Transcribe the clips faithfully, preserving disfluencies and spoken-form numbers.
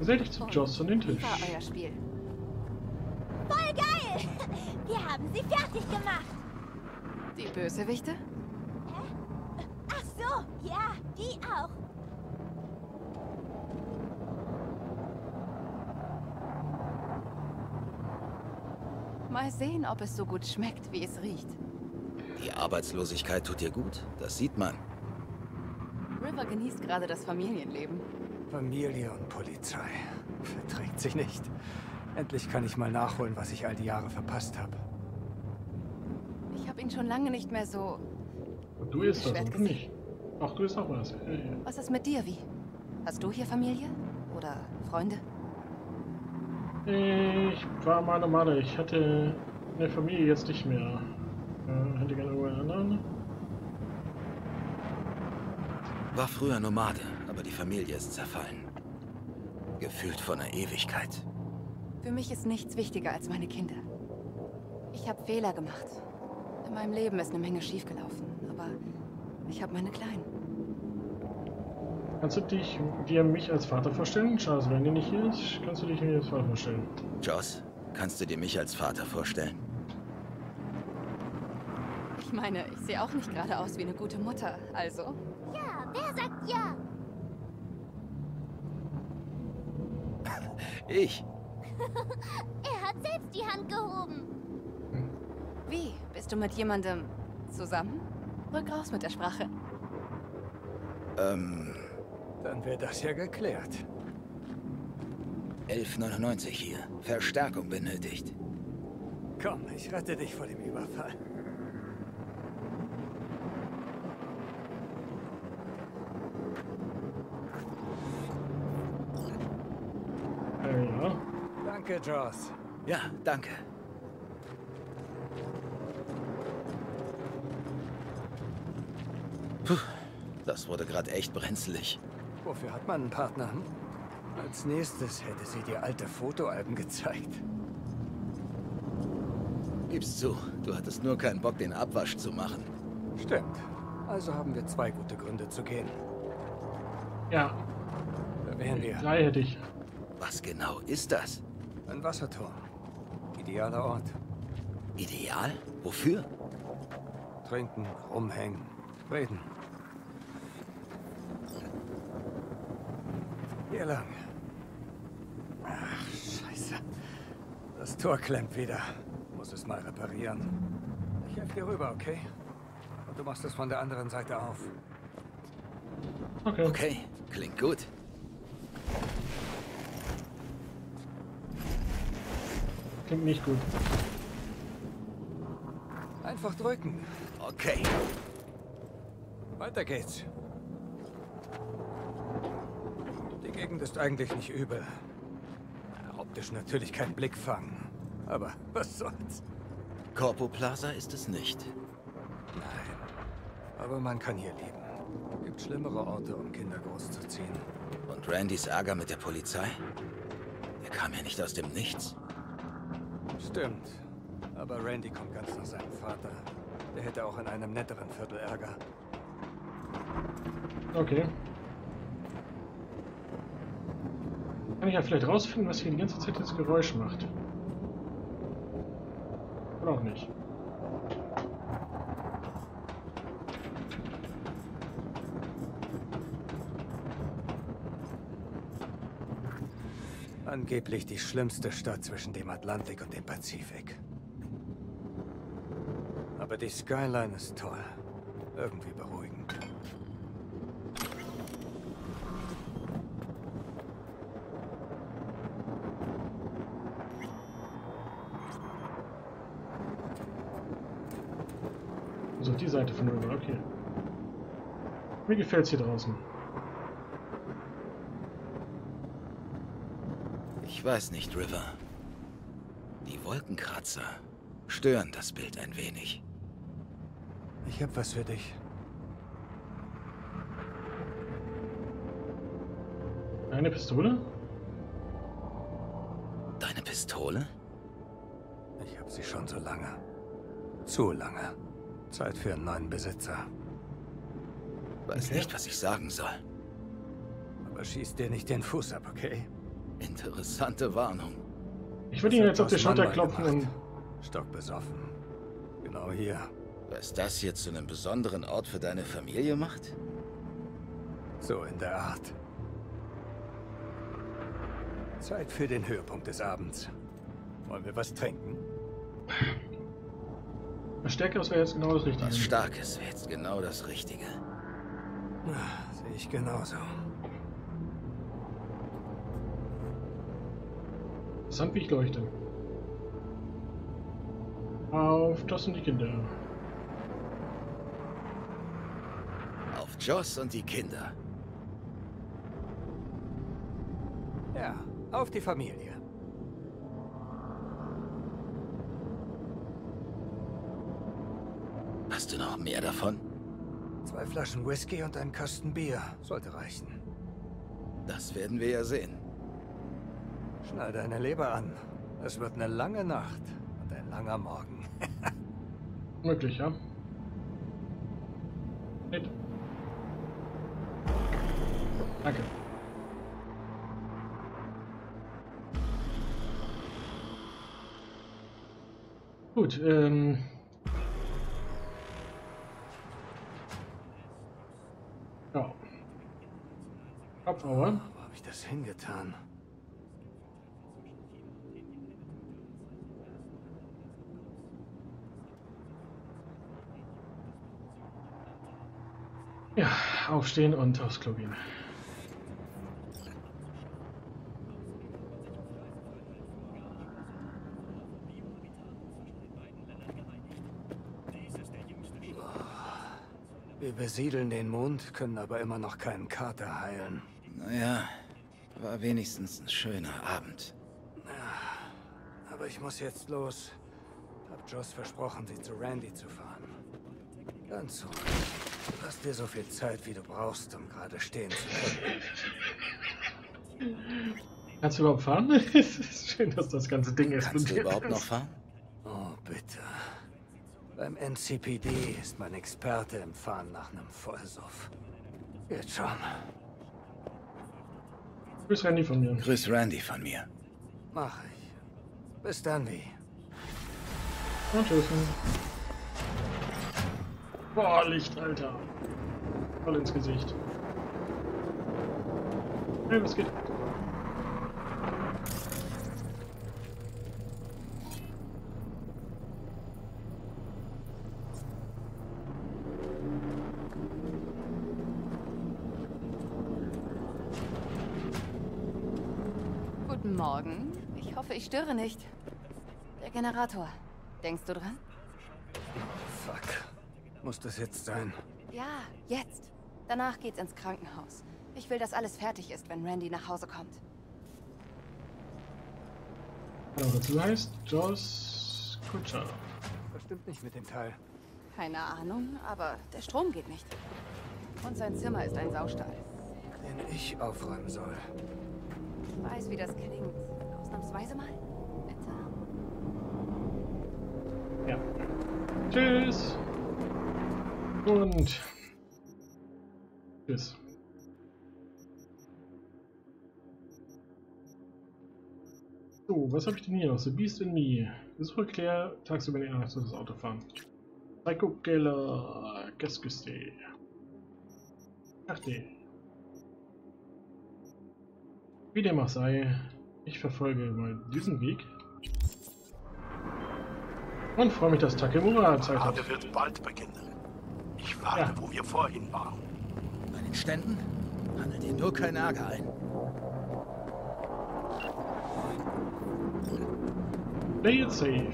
Seh dich zu Joss und den Tisch. Das war euer Spiel. Voll geil! Wir haben sie fertig gemacht! Die Bösewichte? Hä? Ach so, ja, die auch. Mal sehen, ob es so gut schmeckt, wie es riecht. Die Arbeitslosigkeit tut dir gut, das sieht man. River genießt gerade das Familienleben. Familie und Polizei. Verträgt sich nicht. Endlich kann ich mal nachholen, was ich all die Jahre verpasst habe. Ich habe ihn schon lange nicht mehr so... Und du isst das und nicht. Ach, du isst auch mal das. Ja, ja. Was ist mit dir, wie? Hast du hier Familie? Oder Freunde? Ich war mal normal. Ich hatte eine Familie jetzt nicht mehr. Ich hätte gerne irgendwo einen anderen. War früher Nomade, aber die Familie ist zerfallen. Gefühlt von einer Ewigkeit. Für mich ist nichts wichtiger als meine Kinder. Ich habe Fehler gemacht. In meinem Leben ist eine Menge schiefgelaufen, aber ich habe meine Kleinen. Kannst du dich dir mich als Vater vorstellen, Charles? Wenn du nicht hier ist, kannst du dich mir als Vater vorstellen. Charles, kannst du dir mich als Vater vorstellen? Ich meine, ich sehe auch nicht gerade aus wie eine gute Mutter, also. Ja, wer sagt ja? Ich. Er hat selbst die Hand gehoben. Wie? Bist du mit jemandem zusammen? Rück raus mit der Sprache. Ähm... Dann wäre das ja geklärt. elf neunundneunzig hier. Verstärkung benötigt. Komm, ich rette dich vor dem Überfall. Ja. Danke, Joss. Ja, danke. Puh, das wurde gerade echt brenzlig. Wofür hat man einen Partner? Hm? Als nächstes hätte sie dir alte Fotoalben gezeigt. Gib's zu, du hattest nur keinen Bock, den Abwasch zu machen. Stimmt. Also haben wir zwei gute Gründe zu gehen. Ja. Da wären wir. Drei hätte ich. Was genau ist das? Ein Wasserturm. Idealer Ort. Ideal? Wofür? Trinken, rumhängen, reden. Hier lang. Ach, scheiße. Das Tor klemmt wieder. Muss es mal reparieren. Ich helfe dir rüber, okay? Und du machst es von der anderen Seite auf. Okay. Okay, klingt gut. Klingt nicht gut. Einfach drücken. Okay. Weiter geht's. Die Gegend ist eigentlich nicht übel. Optisch natürlich kein Blickfang. Aber was soll's? Corpo Plaza ist es nicht. Nein. Aber man kann hier leben. Gibt schlimmere Orte, um Kinder großzuziehen. Und Randys Ärger mit der Polizei? Der kam ja nicht aus dem Nichts. Stimmt. Aber Randy kommt ganz nach seinem Vater. Der hätte auch in einem netteren Viertel Ärger. Okay. Kann ich ja vielleicht rausfinden, was hier die ganze Zeit das Geräusch macht. Oder auch nicht. Angeblich die schlimmste Stadt zwischen dem Atlantik und dem Pazifik. Aber die Skyline ist toll. Irgendwie beruhigend. Also die Seite von River, okay. Mir gefällt's hier draußen. Ich weiß nicht, River. Die Wolkenkratzer stören das Bild ein wenig. Ich hab was für dich. Eine Pistole? Deine Pistole? Ich hab sie schon so lange. Zu lange. Zeit für einen neuen Besitzer. Weiß okay. nicht, was ich sagen soll. Aber schieß dir nicht den Fuß ab, okay? Interessante Warnung. Ich würde Ihnen jetzt auf die Schulter klopfen und... Stockbesoffen. Genau hier. Was das jetzt zu einem besonderen Ort für deine Familie macht? So in der Art. Zeit für den Höhepunkt des Abends. Wollen wir was trinken? Was Stärkeres wäre jetzt genau das Richtige. Was Starkes wäre jetzt genau das Richtige. Ach, sehe ich genauso. Interessant, wie ich leuchte. Auf Joss und die Kinder. Auf Joss und die Kinder. Ja, auf die Familie. Hast du noch mehr davon? Zwei Flaschen Whisky und einen Kasten Bier. Sollte reichen. Das werden wir ja sehen. Schneide eine Leber an. Es wird eine lange Nacht und ein langer Morgen. Möglich, ja? Nicht. Danke. Gut, ähm... ja. Kopfhauer. Wo habe ich das hingetan? Ja, aufstehen und aufs Klo gehen. Wir besiedeln den Mond, können aber immer noch keinen Kater heilen. Naja, war wenigstens ein schöner Abend. Ja, aber ich muss jetzt los. Hab Joss versprochen, sie zu Randy zu fahren. Ganz ruhig. Lass dir so viel Zeit, wie du brauchst, um gerade stehen zu können. Kannst du überhaupt fahren? Es ist schön, dass das ganze Ding explodiert. Kannst du überhaupt noch fahren? Oh, bitte. Beim N C P D ist mein Experte im Fahren nach einem Vollsuff. Jetzt schon. Grüß Randy von mir. Grüß Randy von mir. Mach ich. Bis dann, wie. Und tschüss. Boah, Licht, Alter. Voll ins Gesicht. Hey, was geht? Guten Morgen. Ich hoffe, ich störe nicht. Der Generator. Denkst du dran? Oh, fuck. Muss das jetzt sein? Ja, jetzt. Danach geht's ins Krankenhaus. Ich will, dass alles fertig ist, wenn Randy nach Hause kommt. Hallo, du heißt Joss Kutscher. Das stimmt nicht mit dem Teil. Keine Ahnung, aber der Strom geht nicht. Und sein Zimmer ist ein Saustall. Den ich aufräumen soll. Ich weiß, wie das klingt. Ausnahmsweise mal. Bitte. Ja. Tschüss. Und tschüss. So, was habe ich denn hier noch? The Beast in Me. Besuche Claire, tagsüber in Nacht das Auto fahren. Psycho Geller, Gasküste. Ach nee. Wie dem auch sei, ich verfolge mal diesen Weg. Und freue mich, dass Takemura Zeit hat. Die wird bald beginnen. Ich warte, ja. Wo wir vorhin waren. Bei den Ständen handelt ihr nur kein Ärger ein. Play it safe.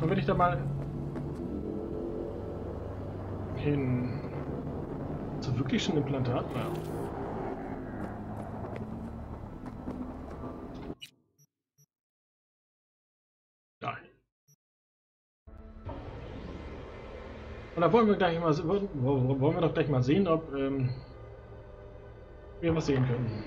Und wenn ich da mal hin... Hast du wirklich schon ein Implantat? Ja. Und da wollen wir gleich mal wollen wir doch gleich mal sehen, ob ähm, wir was sehen können.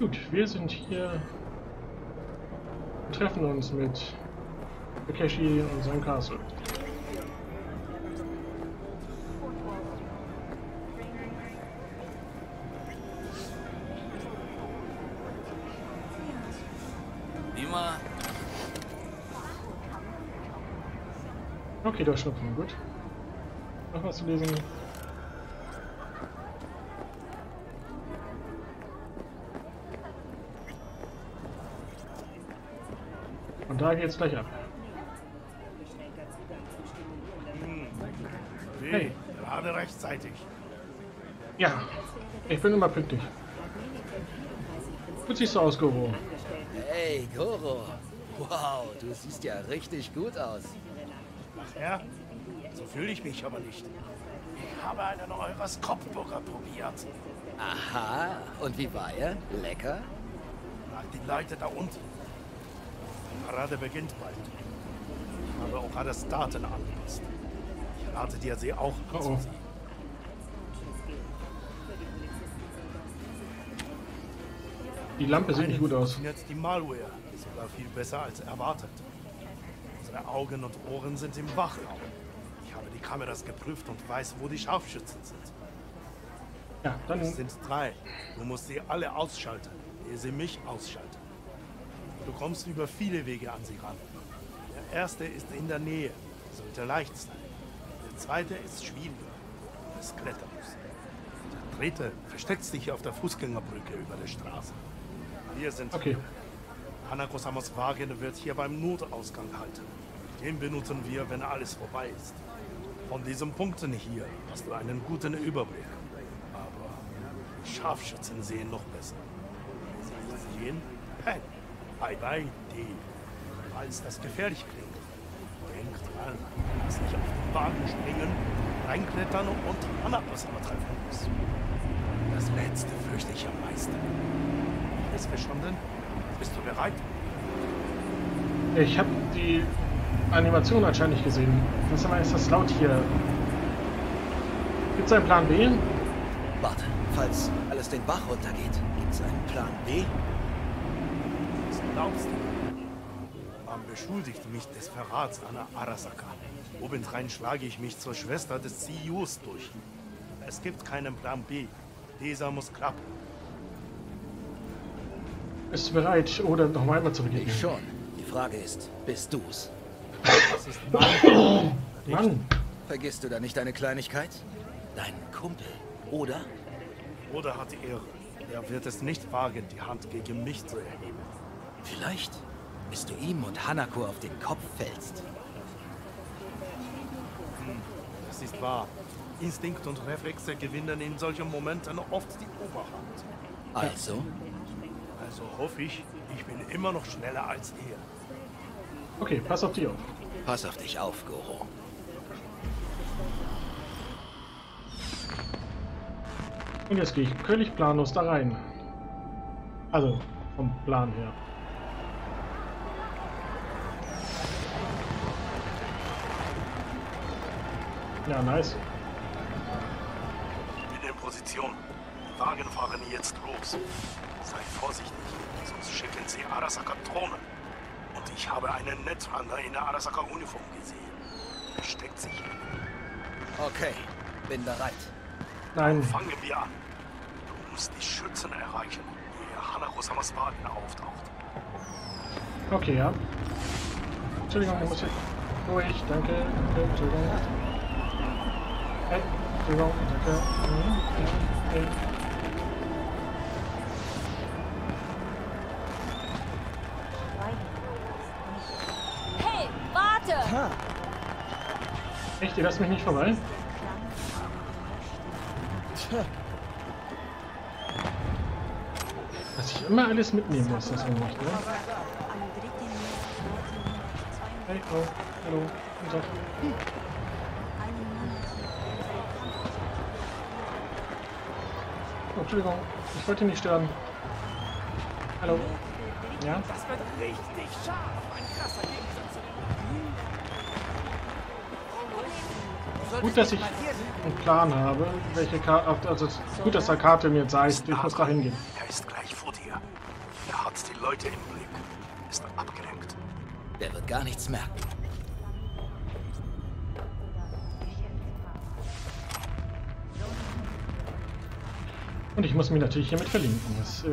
Gut, wir sind hier, treffen uns mit Akeshi und sein Castle. Okay, da schnupfen, gut. Noch was zu lesen? Und da geht's gleich ab. Hey, gerade rechtzeitig. Ja, ich bin immer pünktlich. Gut siehst du aus, Goro. Hey, Goro. Wow, du siehst ja richtig gut aus. Ja, so fühle ich mich aber nicht. Ich habe einen eures Kopfburger probiert. Aha, und wie war er? Lecker? Ach, die Leute da unten. Die Parade beginnt bald. Ich habe auch alles Daten angepasst. Ich rate dir sie auch anzusehen. Oh. Die Lampe sieht nicht gut aus. Jetzt die Malware ist sogar viel besser als erwartet. Augen und Ohren sind im Wachraum. Ich habe die Kameras geprüft und weiß, wo die Scharfschützen sind. Ja, dann es sind drei. Du musst sie alle ausschalten, ehe sie mich ausschalten. Du kommst über viele Wege an sie ran. Der erste ist in der Nähe, sollte leicht sein. Der zweite ist schwieriger, es klettern muss. Der dritte versteckt sich auf der Fußgängerbrücke über der Straße. Wir sind okay. Hanako-Samas Wagen wird hier beim Notausgang halten. Den benutzen wir, wenn alles vorbei ist. Von diesen Punkten hier hast du einen guten Überblick. Aber die Scharfschützen sehen noch besser. Sie sehen? Hey, bye bye, die. Falls das gefährlich klingt, denkt dran, dass ich auf den Wagen springen, reinklettern und Hanako-Sama treffen muss. Das letzte fürchte ich am meisten. Ist verstanden? Bist du bereit? Ich habe die Animation anscheinend nicht gesehen. Was aber ist das laut hier? Gibt's einen Plan B? Warte, falls alles den Bach runtergeht, gibt's einen Plan B? Was glaubst du? Man beschuldigt mich des Verrats an der Arasaka. Obendrein schlage ich mich zur Schwester des C E Os durch. Es gibt keinen Plan B. Dieser muss klappen. Bist du bereit, oder noch einmal zu beginnen? Ich schon. Die Frage ist, bist du's? Das ist mein Mann. Vergisst du da nicht eine Kleinigkeit? Deinen Kumpel, oder? Oder hat die Ehre. Er wird es nicht wagen, die Hand gegen mich zu erheben. Vielleicht, bis du ihm und Hanako auf den Kopf fällst. Hm, das ist wahr. Instinkt und Reflexe gewinnen in solchen Momenten oft die Oberhand. Also? Also hoffe ich, ich bin immer noch schneller als er. Okay, pass auf dich auf. Pass auf dich auf, Goro. Und jetzt gehe ich völlig planlos da rein. Also, vom Plan her. Ja, nice. Bin in Position. Die Wagen fahren jetzt los. Sei vorsichtig, sonst schicken sie Arasaka-Drohnen. Und ich habe einen Netrunner in der Arasaka-Uniform gesehen. Er steckt sich an. Okay, bin bereit. Nein. Fangen wir an. Du musst die Schützen erreichen, die Hanako-Samas Wagen auftaucht. Okay, ja. Entschuldigung, ich muss hier durch. Danke, danke, Entschuldigung. Hey, Entschuldigung, danke. Hey. Echt, ihr lasst mich nicht vorbei? Dass ich immer alles mitnehmen muss, das man macht, ne? Hey, oh, hallo, guten Tag. Oh, Entschuldigung, ich wollte nicht sterben. Hallo. Ja? Das wird richtig scharf, ein krasser Gegensatz. Gut, dass ich einen Plan habe, welche Karte, also gut, dass der Karte mir zeigt, ich muss da hingehen. Er ist gleich vor dir. Er hat die Leute im Blick. Ist abgelenkt. Der wird gar nichts merken. Und ich muss mich natürlich hiermit verlinken. Das, äh,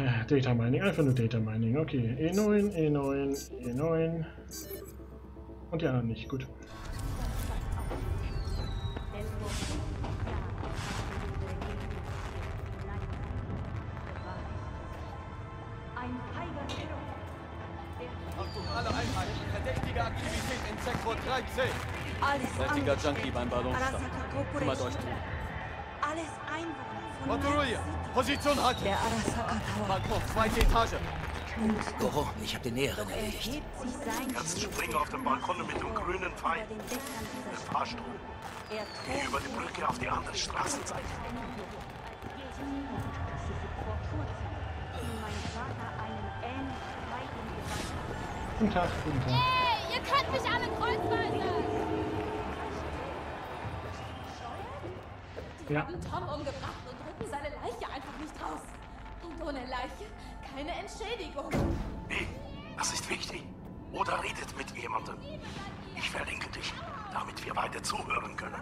äh, Data Mining, einfach nur Data Mining. Okay, E neun, E neun, E neun. Und die anderen nicht, gut. Fertiger Junkie beim Ballonstab. Kümmert euch drum. Kontrollier! Position halten! Der Arasaka Tower. Balkon, zweite Etage. Goro, ich hab den Näheren erledigt. Kannst springen auf dem Balkon mit dem grünen Pfeil. Das Fahrstuhl. Geh über die Brücke auf die andere Straßenseite. Guten Tag, guten Tag. Hey, ihr könnt mich alle kreuzweise! Wir haben Tom umgebracht und rücken seine Leiche einfach nicht raus. Und ohne Leiche keine Entschädigung. Nee, das ist wichtig. Oder redet mit jemandem. Ich verlinke dich, damit wir beide zuhören können.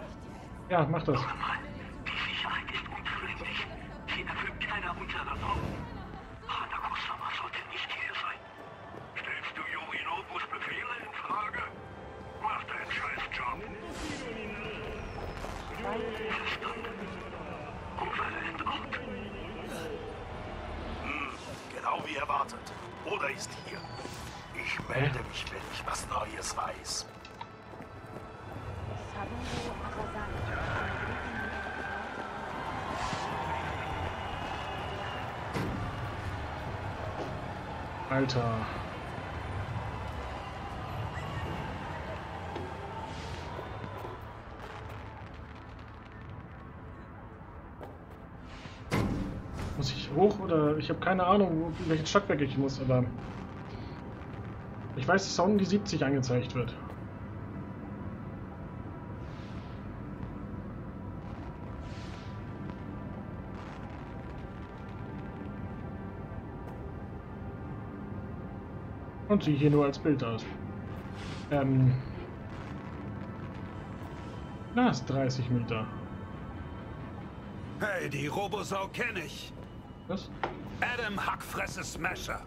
Ja, mach das. Hör mal, die Sicherheit ist unfreundlich. Hier erfüllt keiner unserer Normen. Hanako-sama sollte nicht hier sein. Stellst du Yorinobus Befehle in Frage? Mach deinen Scheiß-Job. Verstanden. Overland out. Hm, genau wie erwartet. Oder ist hier. Ich melde mich, wenn ich was Neues weiß. Saburo Arasaka. Alter. Hoch oder ich habe keine Ahnung, welchen Stockwerk ich muss, aber ich weiß, dass da unten die siebzig angezeigt wird. Und sieht hier nur als Bild aus. Ähm. Na, ist dreißig Meter. Hey, die Robosau kenne ich. Was? Adam Hackfresse Smasher.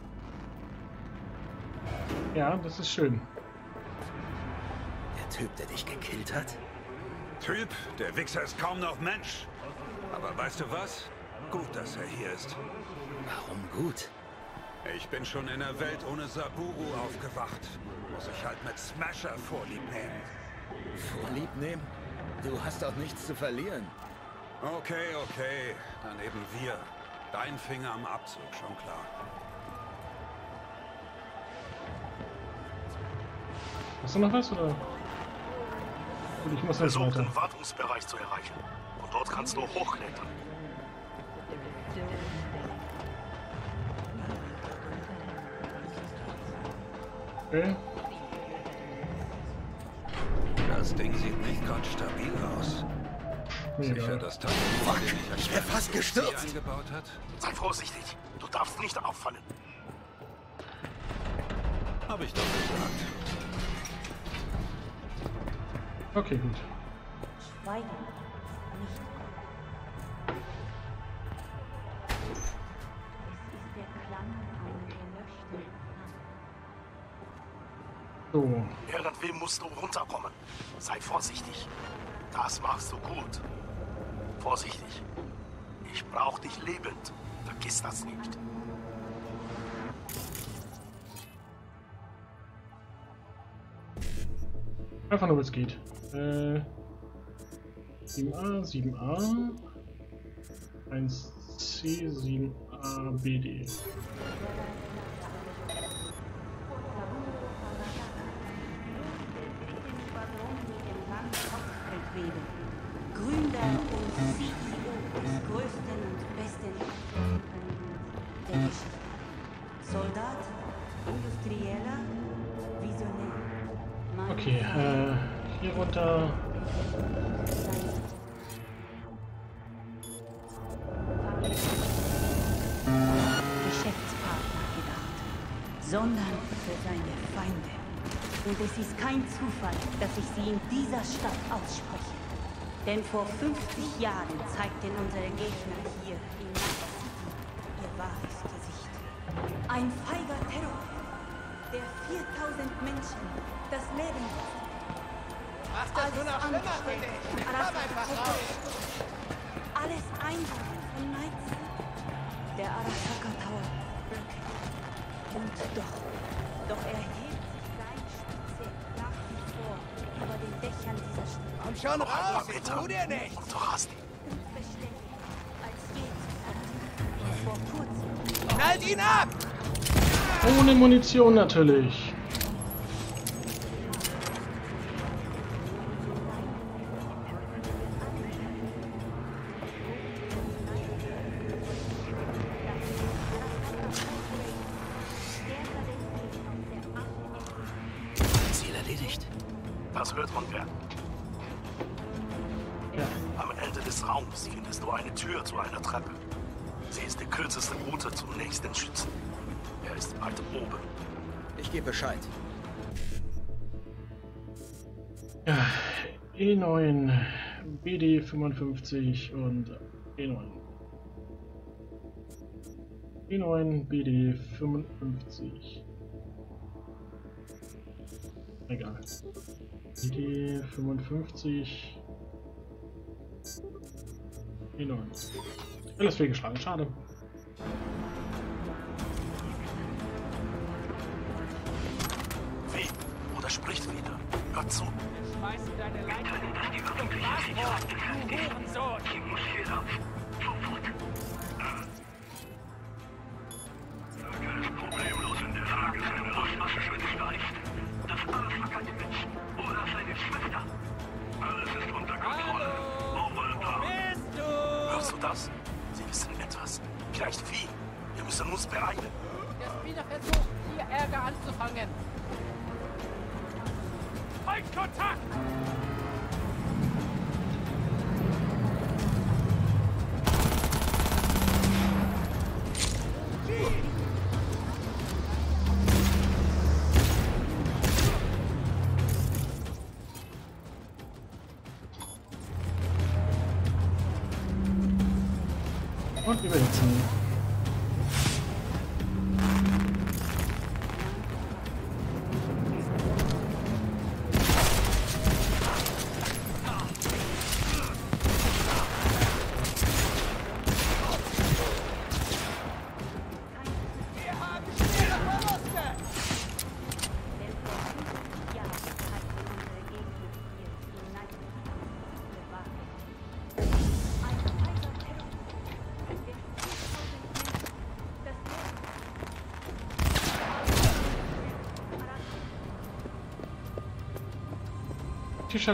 Ja, das ist schön. Der Typ, der dich gekillt hat? Typ, der Wichser ist kaum noch Mensch. Aber weißt du was? Gut, dass er hier ist. Warum gut? Ich bin schon in der Welt ohne Saburo aufgewacht. Muss ich halt mit Smasher vorlieb nehmen. Vorlieb nehmen? Du hast auch nichts zu verlieren. Okay, okay. Dann eben wir. Dein Finger am Abzug, schon klar. Hast du noch was, oder? Ich muss jetzt weiter. Versuch, den Wartungsbereich zu erreichen. Und dort kannst du hochklettern. Okay. Das Ding sieht nicht gerade stabil aus. Sicher, dass Takemura nicht fast gestürzt eingebaut hat? Sei vorsichtig, du darfst nicht auffallen. Habe ich doch gesagt. Okay, gut. Schweigen, nicht. Es ist der Klang einer gelöschten. So. Irgendwem musst du runterkommen. Sei vorsichtig. Das machst du gut. Vorsichtig. Ich brauche dich lebend. Vergiss das nicht. Einfach nur, was geht. Äh, sieben A, sieben A. eins C, sieben A, B D. Okay, äh, hier runter. Geschäftspartner gedacht. sondern für seine Feinde. Und es ist kein Zufall, dass ich sie in dieser Stadt ausspreche. Denn vor fünfzig Jahren zeigten unsere Gegner hier in Night City ihr wahres Gesicht. Ein feiger Terror, der viertausend Menschen das Leben kostet. Mach das nur noch schlimmer für dich! Komm einfach raus! Alles Einsamen von Night City. Der Arasaka Tower bröckelt. Und doch, doch er hebt sich seine Spitze nach wie vor über den Dächern dieser Stadt. Komm schon raus, ich tu dir nichts! Du hast ihn! Knallt ihn ab! Ohne Munition natürlich. Ziel erledigt. Das wird unfair. Ja. Am Ende des Raums findest du eine Tür zu einer Treppe. Sie ist die kürzeste Route zum nächsten Schützen. Er ist bald oben. Ich gebe Bescheid. Ja, E neun, B D fünfundfünfzig und E neun. E neun, B D fünfundfünfzig. Egal. B D fünfundfünfzig. E neun. Alles fehlgeschlagen, schade. Wie? Oder spricht wieder? Hör zu. Wir schmeißen deine Leiche in die öffentliche Sicherheit. Du Hurensohn! Ich muss hier raus. Sofort. Saga ist problemlos in der Frage seiner Rostmasche, wenn es weiß. Das alles verkannte Menschen oder seine Schwester. Alles ist unter Kontrolle. Over the top. Hörst du das? Wissen etwas. Vielleicht viel. Wir müssen uns beeilen. Der Spieler versucht, hier Ärger anzufangen. Ein Kontakt! Und überhitzen.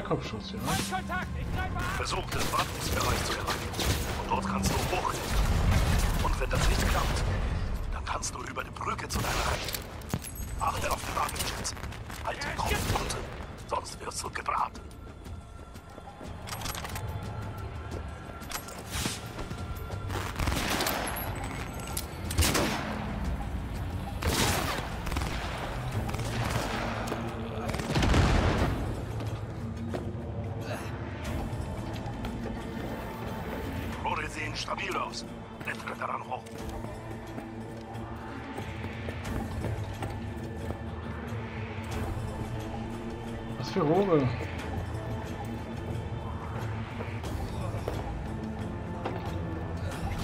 Kopfschuss, ja. Versuch den Wartungsbereich zu erreichen. Und dort kannst du hoch. Und wenn das nicht klappt, dann kannst du über die Brücke zu deiner Rechten. Achte auf die Wagenschütze. Halt den Kopf unten, sonst wirst du gebraten. Stabil aus. Lettere daran hoch. Was für Rohre?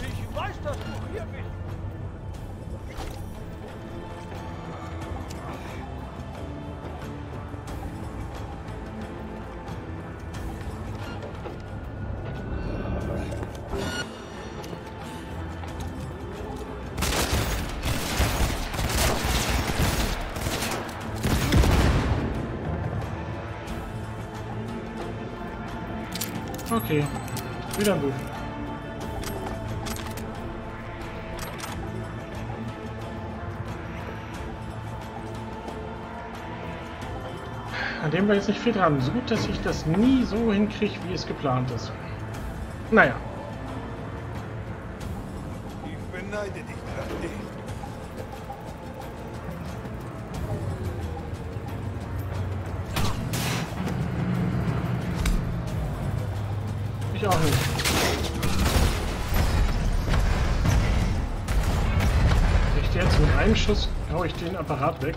Ich weiß, dass du hier bist. Okay, wieder ein Buch. An dem war jetzt nicht viel dran. So gut, dass ich das nie so hinkriege, wie es geplant ist. Naja. Ich beneide dich, Ahnung. Echt jetzt? Mit einem Schuss hau ich den Apparat weg.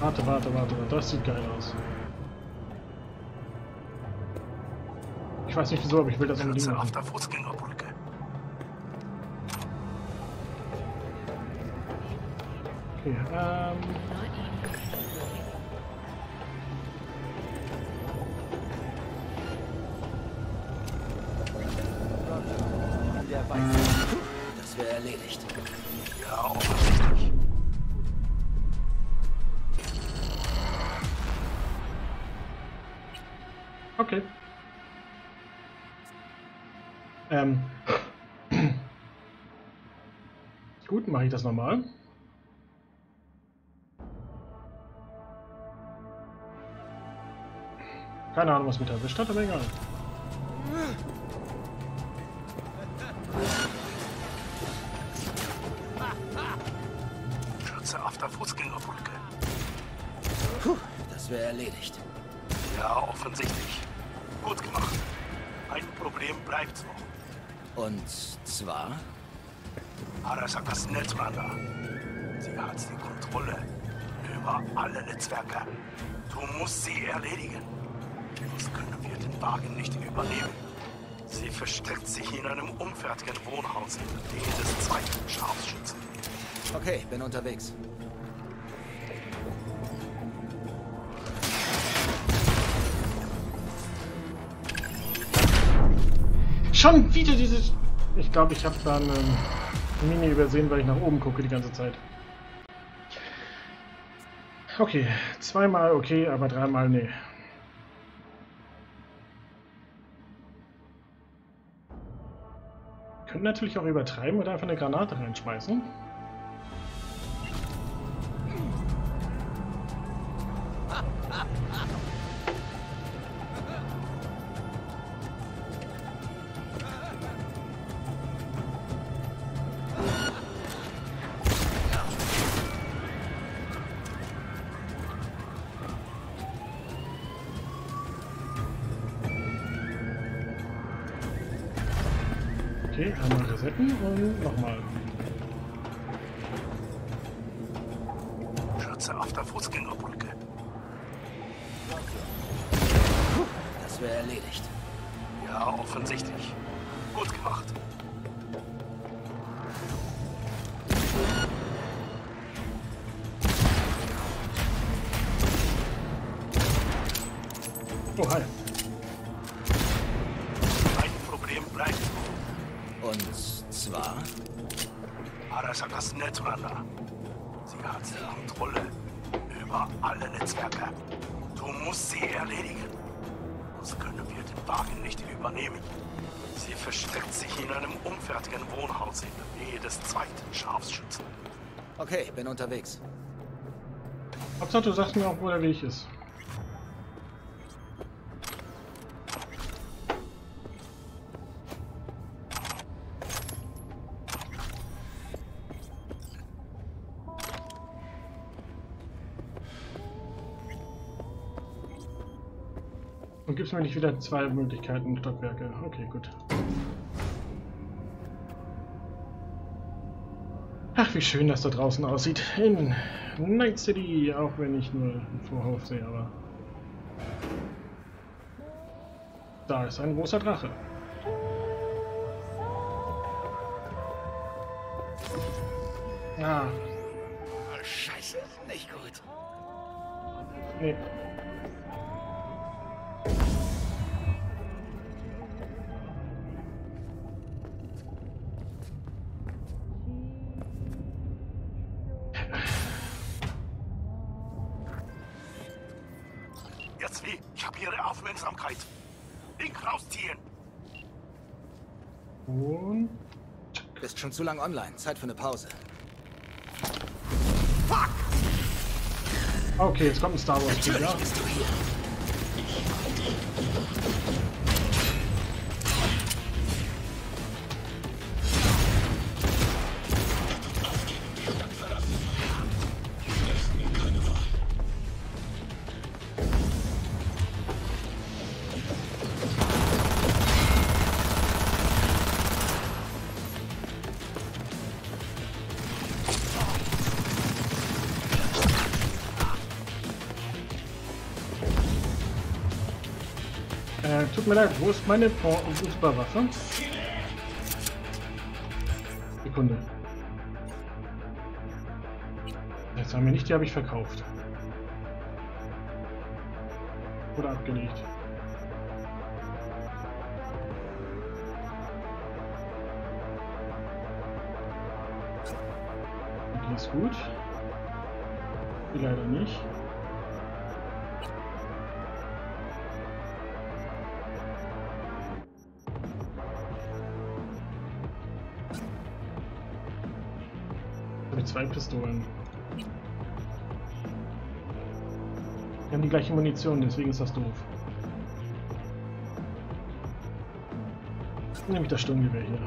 Warte, warte, warte, das sieht geil aus. Ich weiß nicht wieso, aber ich will das unbedingt machen. Auf der Fußgängerbrücke. Okay, ähm... Das wäre erledigt. Ja, auch richtig. Okay. Ähm. Gut, mache ich das nochmal. Keine Ahnung, was mit der erwischt hat, aber egal. Schütze auf der Fußgängerbrücke. Puh, das wäre erledigt. Ja, offensichtlich. Gut gemacht. Ein Problem bleibt's noch. Und zwar? Arasakas Netzwander. Sie hat die Kontrolle über alle Netzwerke. Du musst sie erledigen. Sonst können wir den Wagen nicht übernehmen. Sie versteckt sich in einem umfertigen Wohnhaus in der Nähe des zweiten Scharfschützen. Okay, bin unterwegs. Schon wieder dieses... Ich glaube, ich habe da eine Mini übersehen, weil ich nach oben gucke die ganze Zeit. Okay, zweimal okay, aber dreimal nee. Können natürlich auch übertreiben oder einfach eine Granate reinschmeißen. Okay, einmal resetten und nochmal. Schütze auf der Fußgängerbrücke. Das wäre erledigt. Ja, offensichtlich. Gut gemacht. Oh, hi. Und zwar? Arasakas Netzwander. Sie hat die Kontrolle über alle Netzwerke. Du musst sie erledigen. Sonst können wir den Wagen nicht übernehmen. Sie versteckt sich in einem umfertigen Wohnhaus in der Nähe des zweiten Scharfschützen. Okay, bin unterwegs. Hauptsache, du sagst mir auch, wo der Weg ist. Und gibt es mir nicht wieder zwei Möglichkeiten, Stockwerke? Okay, gut. Ach, wie schön das da draußen aussieht. In Night City, auch wenn ich nur einen Vorhof sehe, aber... Da ist ein großer Drache. Ja. Oh, Scheiße, nicht gut. Nee. Jetzt wie? Ich habe Ihre Aufmerksamkeit. Link rausziehen. Und? Bist schon zu lang online. Zeit für eine Pause. Fuck! Okay, jetzt kommt ein Star Wars. Natürlich bist du hier. Ich... tut mir leid, wo ist meine Fußballwaffe? Sekunde. Jetzt haben wir nicht, die habe ich verkauft. Oder abgelegt. Die ist gut. Die leider nicht. Mit zwei Pistolen. Wir haben die gleiche Munition, deswegen ist das doof. Dann nehme ich das Sturmgewehr hier.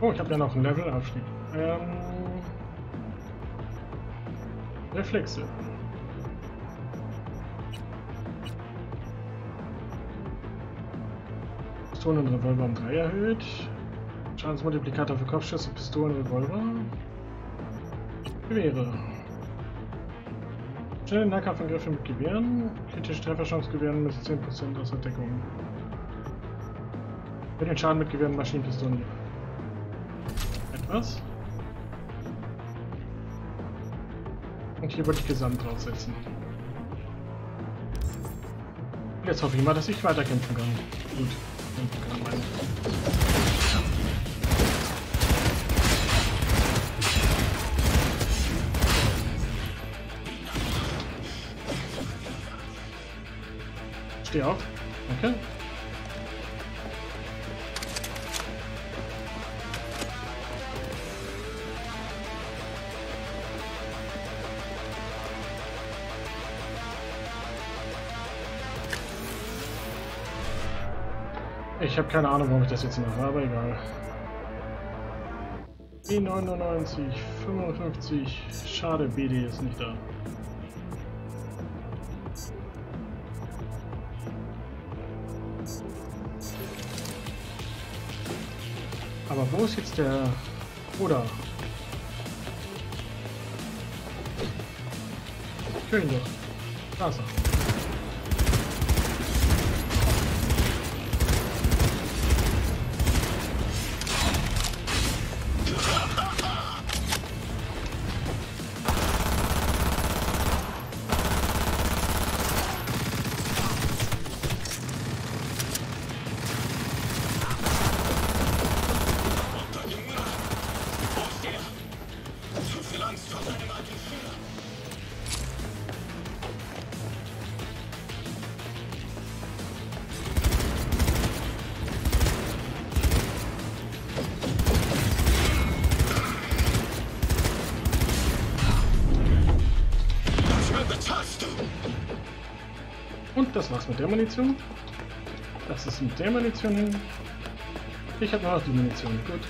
Oh, ich habe ja noch einen Levelabstieg. Ähm... Reflexe. Pistolen und Revolver um drei erhöht. Schadensmultiplikator für Kopfschüsse, Pistolen, Revolver. Gewehre. Schnelle Nahkampfangriffe mit Gewehren. Kritische Trefferchance Gewehren bis zehn Prozent aus der Deckung. Für den Schaden mit Gewehren, Maschinenpistolen. Etwas. Und hier würde ich gesamt draufsetzen. Jetzt hoffe ich mal, dass ich weiterkämpfen kann. Gut, kämpfen kann meine. Steh auf. Okay. Ich habe keine Ahnung, warum ich das jetzt mache, aber egal. B neunundneunzig, fünfundfünfzig, schade, B D ist nicht da. Aber wo ist jetzt der Bruder? Schön doch. Da ist er. Das war's mit der Munition. Das ist mit der Munition hin. Ich habe noch die Munition. Gut.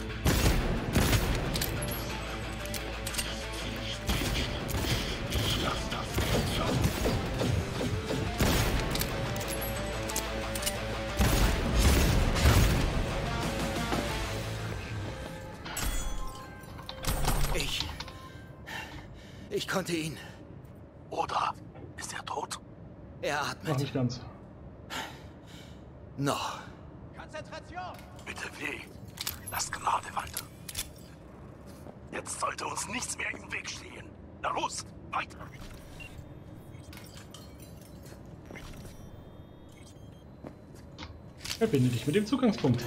Ich. Ich konnte ihn. Oder ist er tot? Er atmet. Noch nicht ganz. Noch. Konzentration! Bitte weh. Lasst Gnade weiter. Jetzt sollte uns nichts mehr im Weg stehen. Na los, weiter! Verbinde dich mit dem Zugangspunkt.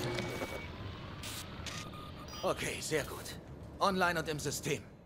Okay, sehr gut. Online und im System.